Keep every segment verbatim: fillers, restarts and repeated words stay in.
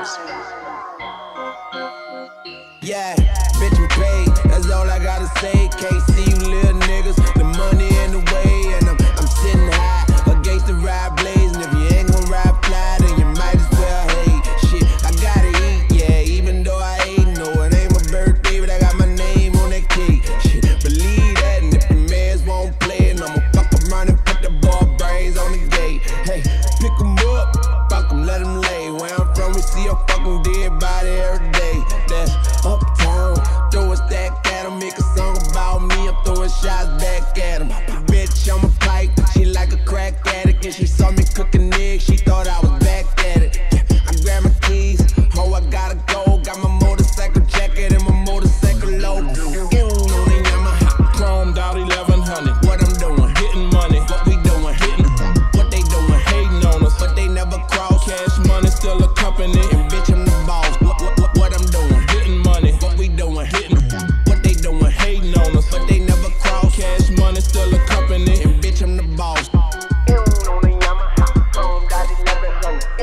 rhymes. Yeah, bitch, you paid. That's all I gotta say. Can't see you little niggas. The money in the way, and I'm, I'm sitting high against the ride blaze. And if you ain't gonna ride fly, then you might as well hate. Shit, I gotta eat, yeah, even though I ain't no. It ain't my birthday, but I got my name on that cake. Shit, believe that, and if the mans won't play, and I'ma fuck around and put the ball brains on the gate. Hey, pick 'em up, fuck 'em, let 'em lay. Where I'm from, we see a fucking dead body every day. That's uptown, throw a stack at 'em, make a song about me. I'm throwing shots back at 'em. Bitch, I'm a pipe, she like a crack addict, and she saw me cooking eggs, she thought I was back at it. Yeah, I grab my keys, oh, I gotta go. Got my motorcycle jacket and my motorcycle low. Get on the Yamaha, chromed out eleven hundred. What I'm doing, hitting money. What we doing, hitting what they doing, hating on us, but they never cross. Cash money still a company, and bitch, I'm the boss. What what what, what I'm doing, hitting money. What we doing, hitting what they doing, hating on us, but they never cross. Cash money still a company, and bitch, I'm the boss. Cash money still a company, and bitch, I'm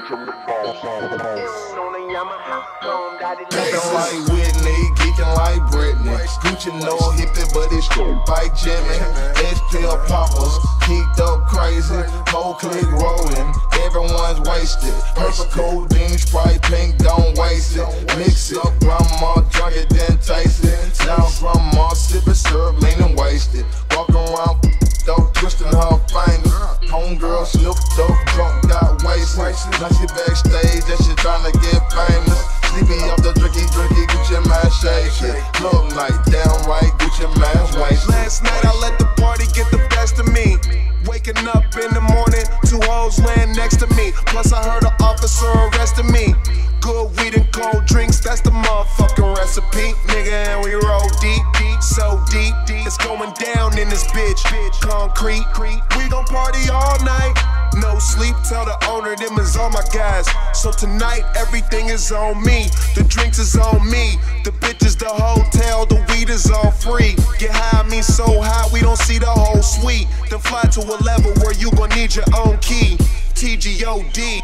the boss. Dancing like Whitney, geeking like Britney. Gucci no hippie, but it's straight by Jimmy. S P L poppers, geeked up crazy. Whole clique rolling, everyone's wasted. Purple codeine, Sprite pink, don't waste it. Mix it up, grandma drunk it, then taste it. Now grandma sipping syrup, leaning wasted. Walk around, dog twisting her fingers. Homegirl slipped up, drunk, got wasted. Now she backstage and she tryna get famous. Sleepy off the drinky, drinky, Gucci man shake it. Club night, downright Gucci man wasted. Last night I let the party get the best of me. Waking up in the morning, two hoes laying next to me. Plus I heard an officer arresting me. Good weed and cold drinks, that's the motherfucking recipe. Nigga, and we roll deep, deep, so deep, deep. It's going down in this bitch, bitch, concrete. We gon' party all all night, no sleep, tell the owner them is all my guys. So tonight everything is on me, the drinks is on me, the bitches, the hotel, the weed is all free. Get high, I mean so high, we don't see the whole suite. Then fly to a level where you gon' need your own key. P G O D.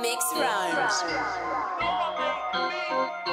MixRhymez.